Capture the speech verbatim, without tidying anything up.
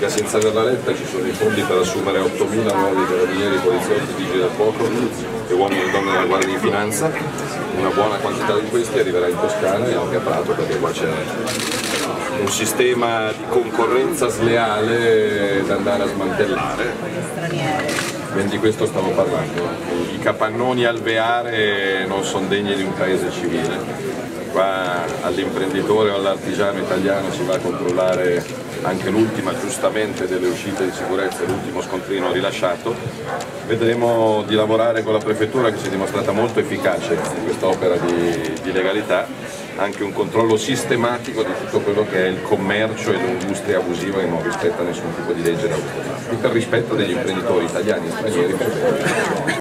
politica senza averla letta, ci sono i fondi per assumere ottomila nuovi carabinieri, poliziotti, vigili del fuoco e uomini e donne della Guardia di Finanza. Una buona quantità di questi arriverà in Toscana e anche a Prato, perché qua c'è un sistema di concorrenza sleale da andare a smantellare. Ben di questo stiamo parlando. I capannoni alveare non sono degni di un paese civile. Qua all'imprenditore o all'artigiano italiano si va a controllare anche l'ultima, giustamente, delle uscite di sicurezza, l'ultimo scontrino rilasciato. Vedremo di lavorare con la prefettura, che si è dimostrata molto efficace in quest'opera di, di legalità, anche un controllo sistematico di tutto quello che è il commercio e l'industria abusiva che non rispetta nessun tipo di legge, per rispetto degli imprenditori italiani e stranieri.